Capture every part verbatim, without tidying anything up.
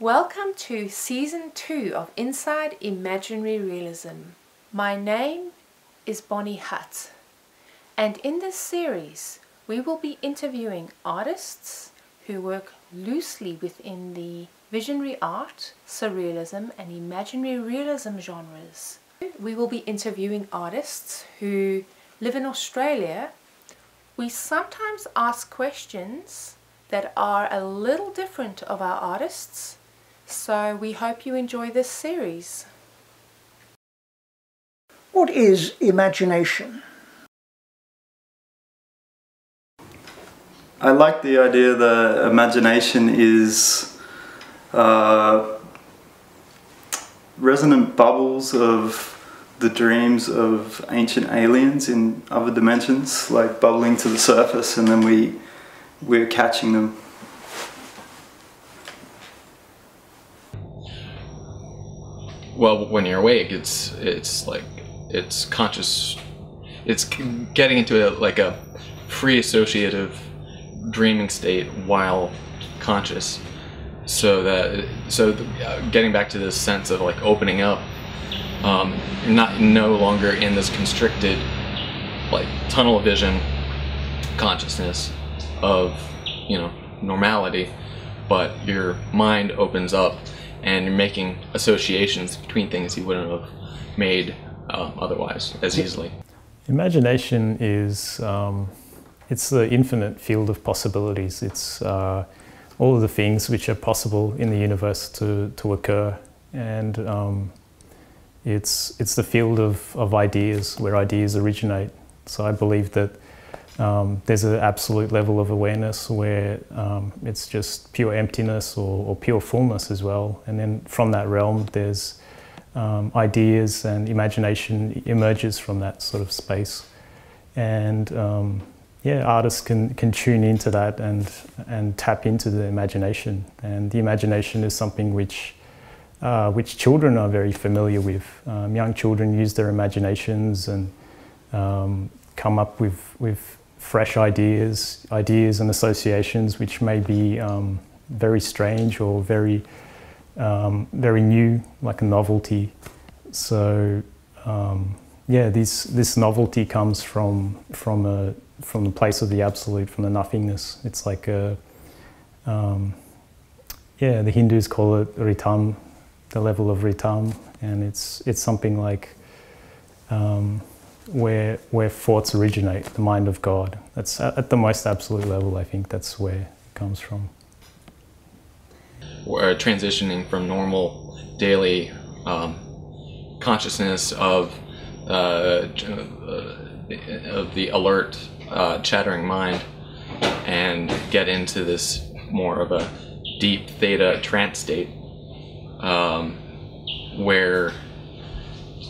Welcome to Season two of Inside Imaginary Realism. My name is Bonny Hut, and in this series we will be interviewing artists who work loosely within the visionary art, surrealism and imaginary realism genres. We will be interviewing artists who live in Australia. We sometimes ask questions that are a little different of our artists, so we hope you enjoy this series. What is imagination? I like the idea that imagination is uh, resonant bubbles of the dreams of ancient aliens in other dimensions, like bubbling to the surface, and then we, we're catching them. Well, when you're awake, it's it's like it's conscious. It's getting into a, like a free associative dreaming state while conscious. So that so the, uh, getting back to this sense of like opening up, um, you're not no longer in this constricted like tunnel vision consciousness of, you know, normality, but your mind opens up. And you're making associations between things you wouldn't have made um, otherwise as easily. Imagination is um, it's the infinite field of possibilities. It's uh, all of the things which are possible in the universe to, to occur, and um, it's it's the field of, of ideas, where ideas originate. So I believe that Um, there's an absolute level of awareness where um, it's just pure emptiness or, or pure fullness as well. And then from that realm, there's um, ideas, and imagination emerges from that sort of space. And um, yeah, artists can, can tune into that and, and tap into the imagination. And the imagination is something which, uh, which children are very familiar with. Um, young children use their imaginations and um, come up with, with fresh ideas, ideas and associations which may be um, very strange or very, um, very new, like a novelty. So um, yeah, this this novelty comes from from a from the place of the absolute, from the nothingness. It's like a um, yeah, the Hindus call it ritam, the level of ritam, and it's it's something like. Um, Where, where thoughts originate, the mind of God. That's at the most absolute level, I think that's where it comes from. We're transitioning from normal daily um, consciousness of, uh, of the alert, uh, chattering mind, and get into this more of a deep theta trance state um, where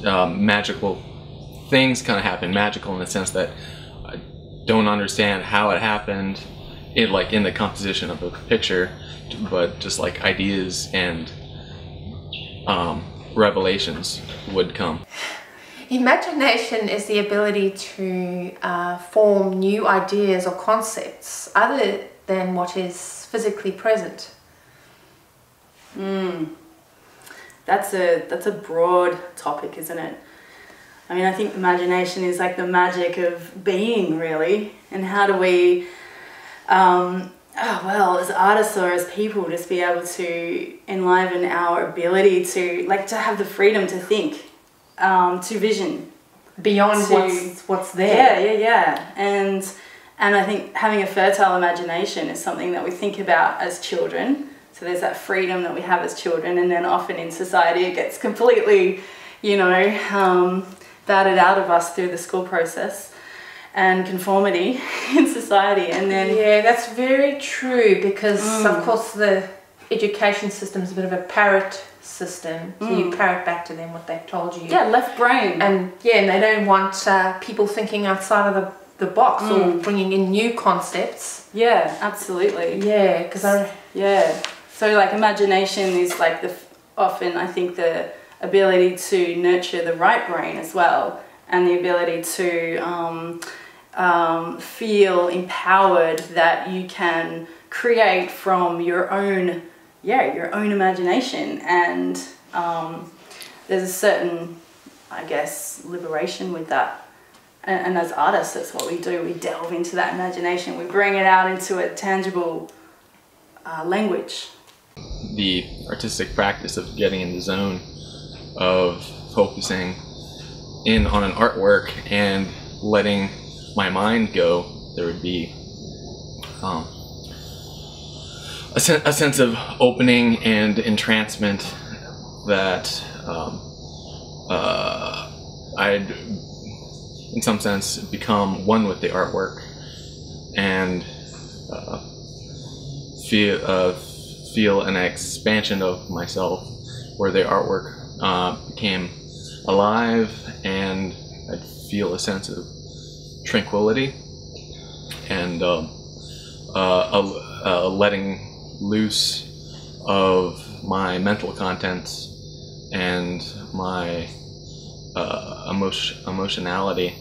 um, magical things kind of happen, magical in the sense that I don't understand how it happened, it like in the composition of the picture, but just like ideas and um, revelations would come. Imagination is the ability to uh, form new ideas or concepts other than what is physically present. Mm. That's a that's a broad topic, isn't it? I mean, I think imagination is like the magic of being, really, and how do we, um, oh, well, as artists or as people, just be able to enliven our ability to, like, to have the freedom to think, um, to vision. Beyond to, what's, what's there. Yeah, yeah, yeah. And, and I think having a fertile imagination is something that we think about as children. So there's that freedom that we have as children, and then often in society it gets completely, you know, um, batted out of us through the school process and conformity in society. And then yeah, that's very true, because mm. of course the education system is a bit of a parrot system, so mm. you parrot back to them what they've told you. Yeah, left brain. And yeah, and they don't want uh, people thinking outside of the, the box mm. or bringing in new concepts. Yeah, absolutely. Yeah, because I yeah so like imagination is like the often I think the ability to nurture the right brain as well, and the ability to um, um, feel empowered that you can create from your own yeah, your own imagination. And um, there's a certain, I guess, liberation with that. And, and as artists, that's what we do. We delve into that imagination. We bring it out into a tangible uh, language. The artistic practice of getting in the zone, of focusing in on an artwork and letting my mind go, there would be um, a, sen a sense of opening and entrancement that um, uh, I'd, in some sense, become one with the artwork and uh, feel uh, feel an expansion of myself, where the artwork uh, became alive, and I feel a sense of tranquility and uh, uh, a, a letting loose of my mental contents and my uh, emotion, emotionality.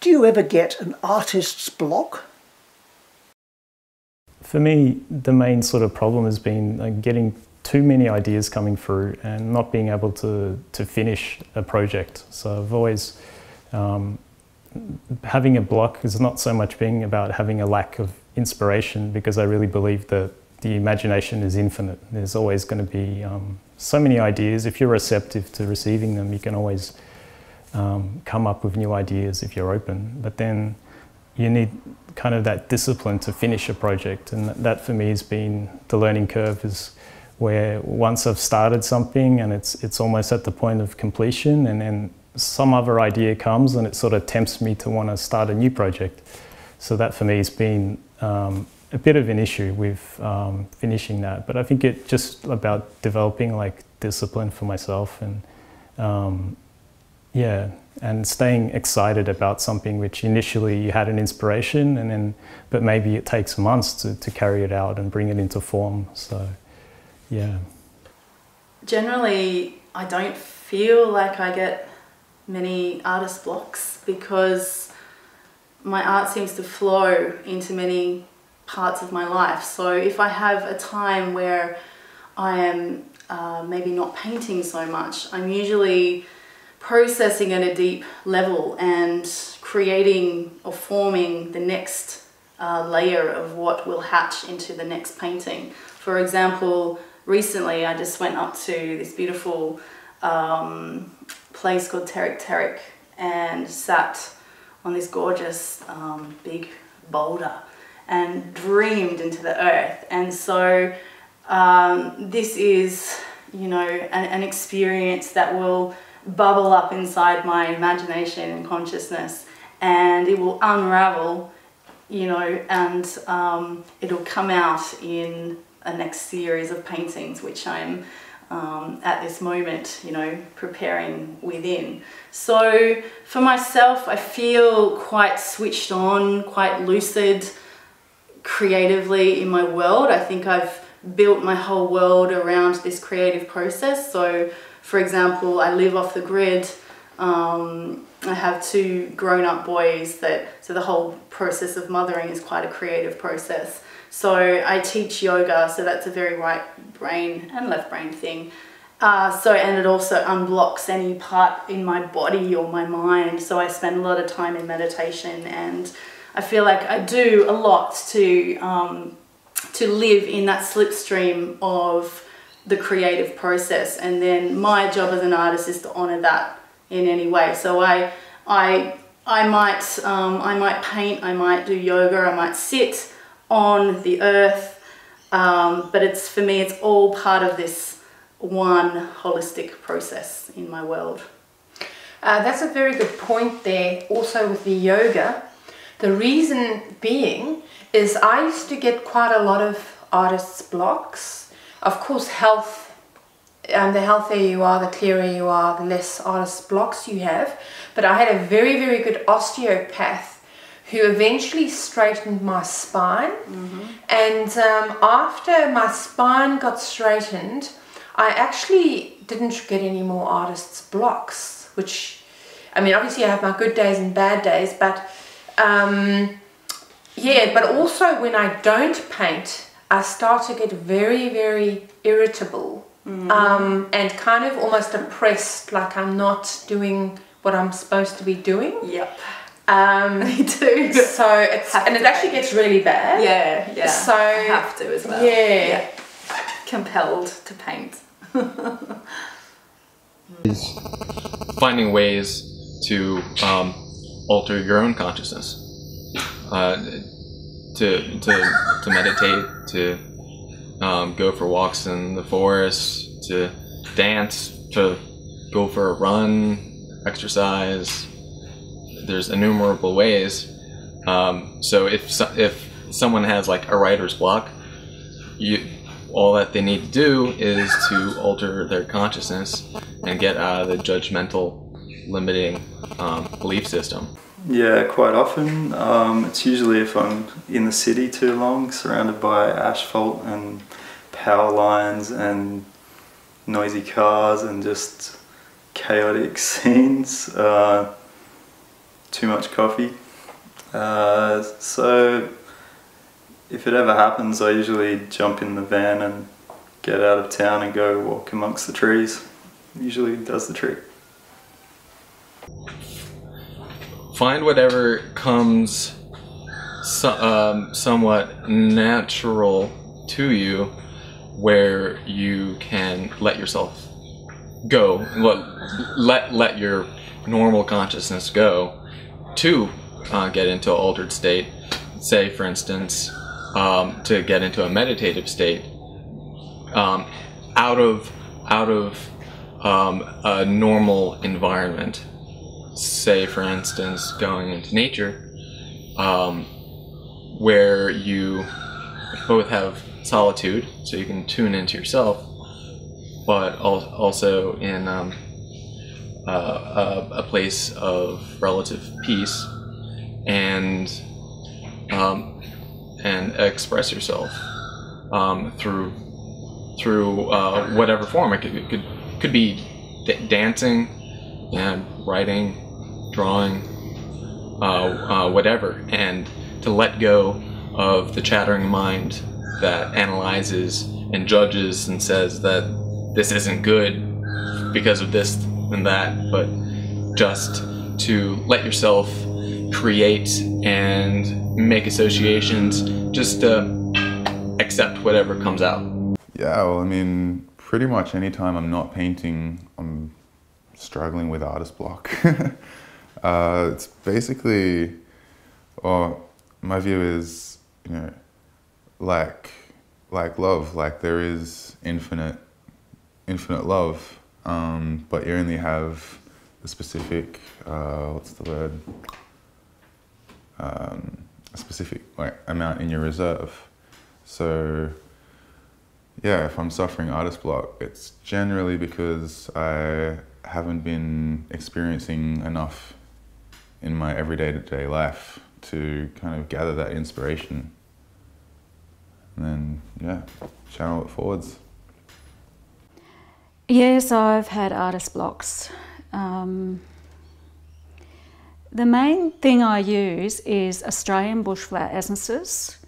Do you ever get an artist's block? For me, the main sort of problem has been like, getting too many ideas coming through and not being able to, to finish a project. So I've always, um, having a block is not so much being about having a lack of inspiration, because I really believe that the imagination is infinite. There's always going to be um, so many ideas. If you're receptive to receiving them, you can always um, come up with new ideas if you're open. But then you need kind of that discipline to finish a project, and that for me has been the learning curve, is where once I've started something and it's it's almost at the point of completion, and then some other idea comes and it sort of tempts me to want to start a new project. So that for me has been um, a bit of an issue with um, finishing that, but I think it's just about developing like discipline for myself, and um, yeah, and staying excited about something which initially you had an inspiration, and then, but maybe it takes months to, to carry it out and bring it into form. So, yeah. Generally, I don't feel like I get many artist blocks, because my art seems to flow into many parts of my life. So if I have a time where I am uh, maybe not painting so much, I'm usually processing at a deep level and creating or forming the next uh, layer of what will hatch into the next painting. For example, recently I just went up to this beautiful um, place called Terek Terek and sat on this gorgeous um, big boulder and dreamed into the earth. And so um, this is, you know, an, an experience that will bubble up inside my imagination and consciousness, and it will unravel, you know, and um, it'll come out in a next series of paintings, which I'm um, at this moment, you know, preparing within. So for myself, I feel quite switched on, quite lucid creatively in my world. I think I've built my whole world around this creative process. So for example, I live off the grid, um, I have two grown-up boys, that, so the whole process of mothering is quite a creative process. So I teach yoga, so that's a very right brain and left brain thing. Uh, so, and it also unblocks any part in my body or my mind, so I spend a lot of time in meditation, and I feel like I do a lot to, um, to live in that slipstream of the creative process, and then my job as an artist is to honor that in any way. So I, I, I might, um, I might paint, I might do yoga, I might sit on the earth, um, but it's, for me, it's all part of this one holistic process in my world. Uh, that's a very good point there. Also with the yoga, the reason being is I used to get quite a lot of artists' blocks. Of course, health, and the healthier you are, the clearer you are, the less artist blocks you have. But I had a very, very good osteopath who eventually straightened my spine. Mm-hmm. And um, after my spine got straightened, I actually didn't get any more artist's blocks, which I mean, obviously I have my good days and bad days, but um, yeah, but also when I don't paint, I start to get very, very irritable mm. um, and kind of almost oppressed, like I'm not doing what I'm supposed to be doing. Yep. Um, Me too. So it's, and it actually gets really bad. Yeah, yeah. So I have to as well. Yeah. yeah. Compelled to paint. Is finding ways to um, alter your own consciousness. Uh, to, to, to meditate, to um, go for walks in the forest, to dance, to go for a run, exercise. There's innumerable ways. Um, so if, so, if someone has like a writer's block, you, all that they need to do is to alter their consciousness and get out of the judgmental, limiting um, belief system. Yeah, quite often. Um, it's usually if I'm in the city too long, surrounded by asphalt and power lines and noisy cars and just chaotic scenes, uh, too much coffee. Uh, so if it ever happens, I usually jump in the van and get out of town and go walk amongst the trees. Usually does the trick. Find whatever comes so, um, somewhat natural to you, where you can let yourself go, let, let, let your normal consciousness go to uh, get into an altered state. Say, for instance, um, to get into a meditative state, um, out of, out of um, a normal environment. Say, for instance, going into nature, um, where you both have solitude, so you can tune into yourself, but al also in um, uh, a, a place of relative peace, and um, and express yourself um, through through uh, whatever form. It could it could could be d dancing and writing, drawing, uh, uh, whatever, and to let go of the chattering mind that analyzes and judges and says that this isn't good because of this and that, but just to let yourself create and make associations, just to accept whatever comes out. Yeah, well, I mean, pretty much any time I'm not painting, I'm struggling with artist block. uh, it's basically, or my view is, you know, like, like love, like there is infinite, infinite love, um, but you only have a specific, uh, what's the word, um, a specific like amount in your reserve. So yeah, if I'm suffering artist block, it's generally because I haven't been experiencing enough in my everyday to day life to kind of gather that inspiration and then, yeah, channel it forwards. Yes, I've had artist blocks. Um, the main thing I use is Australian bushflower essences.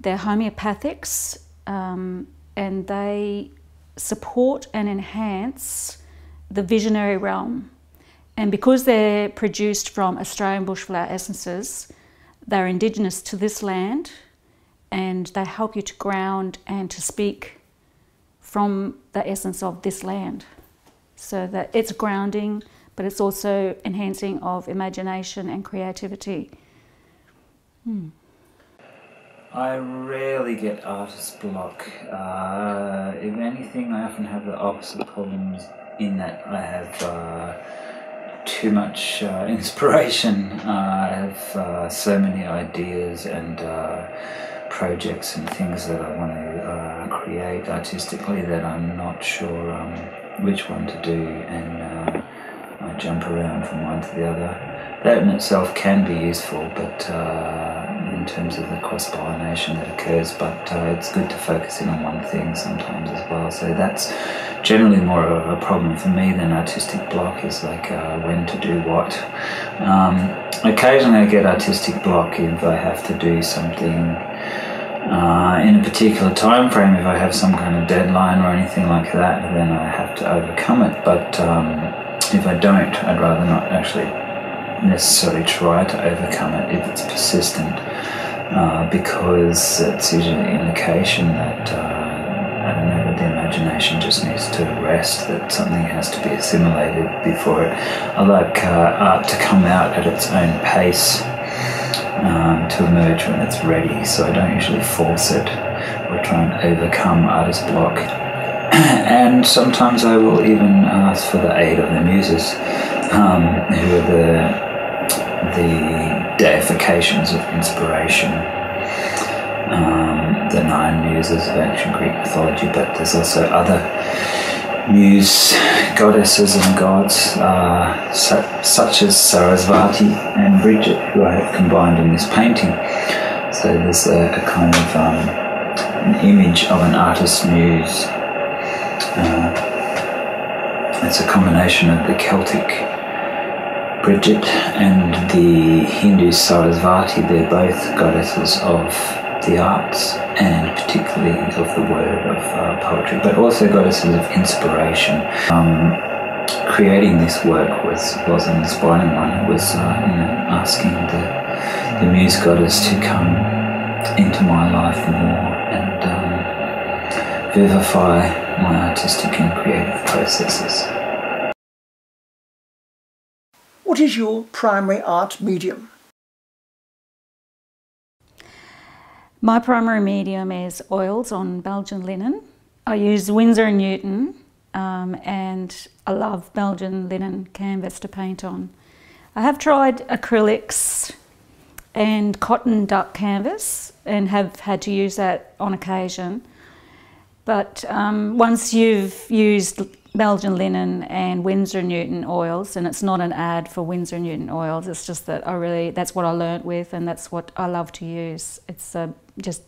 They're homeopathics, um, and they support and enhance the visionary realm, and because they're produced from Australian bushflower essences, they're indigenous to this land, and they help you to ground and to speak from the essence of this land, so that it's grounding, but it's also enhancing of imagination and creativity. Hmm. I rarely get artist block. Uh, if anything, I often have the opposite problems, in that I have uh, too much uh, inspiration. Uh, I have uh, so many ideas and uh, projects and things that I want to uh, create artistically that I'm not sure um, which one to do, and uh, I jump around from one to the other. That in itself can be useful, but uh, in terms of the cross-pollination that occurs, but uh, it's good to focus in on one thing sometimes as well. So that's generally more of a problem for me than artistic block, is like uh, when to do what. Um, occasionally I get artistic block if I have to do something Uh, in a particular time frame. If I have some kind of deadline or anything like that, then I have to overcome it. But um, if I don't, I'd rather not actually necessarily try to overcome it if it's persistent, uh, because it's usually an indication that uh, I don't know, that the imagination just needs to rest, that something has to be assimilated before it. I like uh, art to come out at its own pace, Um, to emerge when it's ready, so I don't usually force it or try and overcome artist block. And sometimes I will even ask for the aid of the muses, um, who are the, the deifications of inspiration, um, the nine muses of ancient Greek mythology, but there's also other muse goddesses and gods, uh, su such as Sarasvati and Bridget, who I have combined in this painting. So there's a, a kind of um, an image of an artist muse. Uh, it's a combination of the Celtic Bridget and the Hindu Sarasvati. They're both goddesses of the arts, and particularly of the word, of uh, poetry, but also goddesses of inspiration. Um, creating this work was, was an inspiring one. It was uh, you know, asking the, the muse goddess to come into my life more and um, vivify my artistic and creative processes. What is your primary art medium? My primary medium is oils on Belgian linen. I use Winsor and Newton, um, and I love Belgian linen canvas to paint on. I have tried acrylics and cotton duck canvas and have had to use that on occasion. But um, once you've used Belgian linen and Winsor and Newton oils, and it's not an ad for Winsor and Newton oils, it's just that I really, that's what I learnt with, and that's what I love to use. It's a just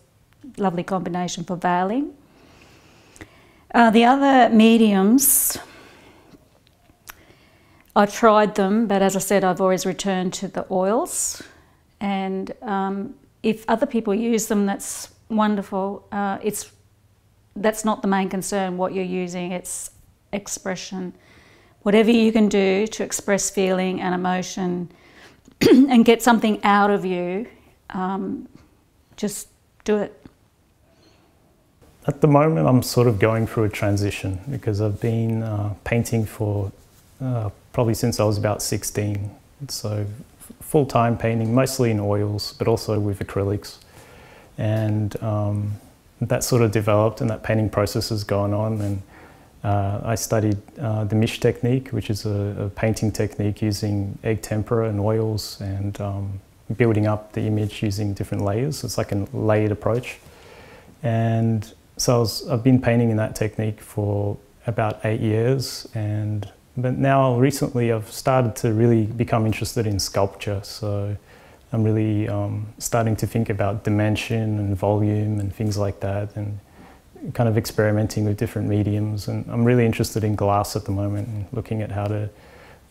lovely combination for veiling. Uh, the other mediums, I tried them, but as I said, I've always returned to the oils. And um, if other people use them, that's wonderful. Uh, it's that's not the main concern, what you're using, it's expression. Whatever you can do to express feeling and emotion and get something out of you, um, just do it. At the moment, I'm sort of going through a transition because I've been uh, painting for uh, probably since I was about sixteen. So full-time painting, mostly in oils, but also with acrylics. And um, that sort of developed, and that painting process has gone on. And Uh, I studied uh, the Misch technique, which is a, a painting technique using egg tempera and oils, and um, building up the image using different layers. It's like a layered approach. And so I was, I've been painting in that technique for about eight years. And but now recently I've started to really become interested in sculpture. So I'm really um, starting to think about dimension and volume and things like that, and kind of experimenting with different mediums. And I'm really interested in glass at the moment, and looking at how to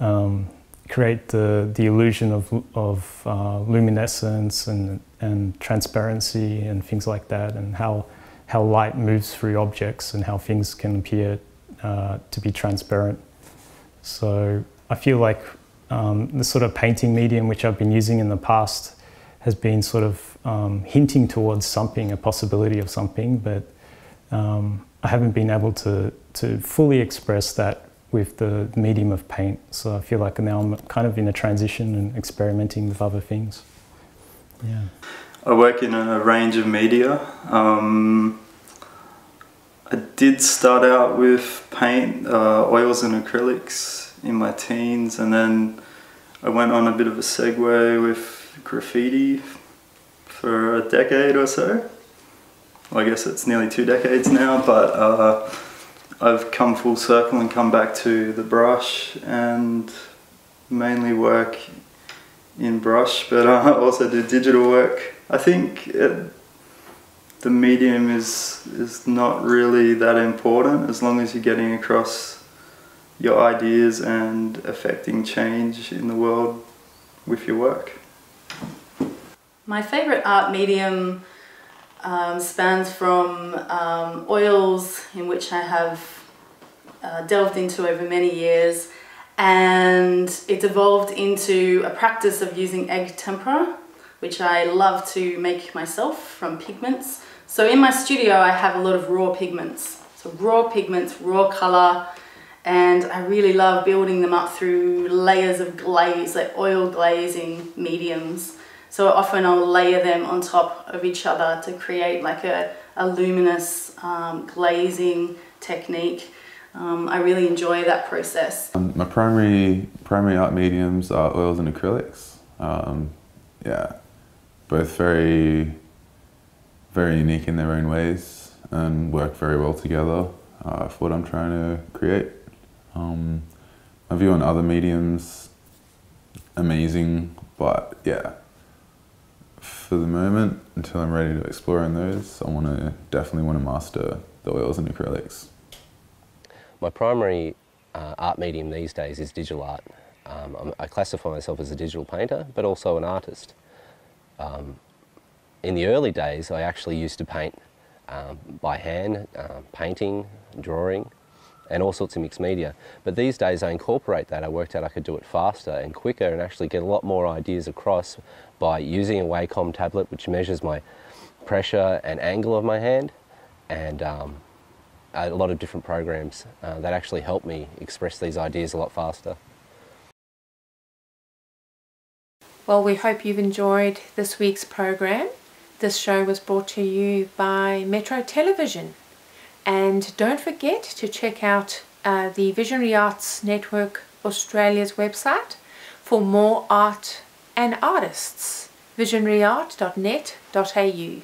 um, create the, the illusion of, of uh, luminescence and, and transparency and things like that, and how, how light moves through objects and how things can appear uh, to be transparent. So I feel like um, the sort of painting medium which I've been using in the past has been sort of um, hinting towards something, a possibility of something, but Um, I haven't been able to, to fully express that with the medium of paint. So I feel like now I'm kind of in a transition and experimenting with other things. Yeah. I work in a range of media. Um, I did start out with paint, uh, oils and acrylics in my teens, and then I went on a bit of a segue with graffiti for a decade or so. I guess it's nearly two decades now, but uh, I've come full circle and come back to the brush, and mainly work in brush, but I also do digital work I think it, the medium is is not really that important, as long as you're getting across your ideas and affecting change in the world with your work. My favourite art medium um, spans from um, oils, in which I have uh, delved into over many years, and it's evolved into a practice of using egg tempera, which I love to make myself from pigments. So in my studio I have a lot of raw pigments. So raw pigments, raw colour, and I really love building them up through layers of glaze, like oil glazing mediums. So often I'll layer them on top of each other to create like a, a luminous um, glazing technique. Um, I really enjoy that process. Um, my primary, primary art mediums are oils and acrylics. Um, yeah. Both very, very unique in their own ways and work very well together uh, for what I'm trying to create. Um, my view on other mediums, amazing, but yeah, for the moment, until I'm ready to explore in those, I want to definitely want to master the oils and acrylics. My primary uh, art medium these days is digital art. Um, I'm, I classify myself as a digital painter, but also an artist. Um, in the early days, I actually used to paint um, by hand, uh, painting, drawing, and all sorts of mixed media. But these days, I incorporate that. I worked out I could do it faster and quicker and actually get a lot more ideas across by using a Wacom tablet, which measures my pressure and angle of my hand, and um, a lot of different programs uh, that actually help me express these ideas a lot faster. Well, we hope you've enjoyed this week's program. This show was brought to you by Metro Television. And don't forget to check out uh, the Visionary Arts Network Australia's website for more art and artists, visionary art dot net dot A U.